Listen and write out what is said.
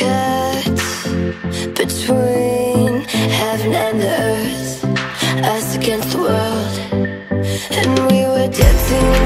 cut between heaven and the earth, us against the world. And we were dancing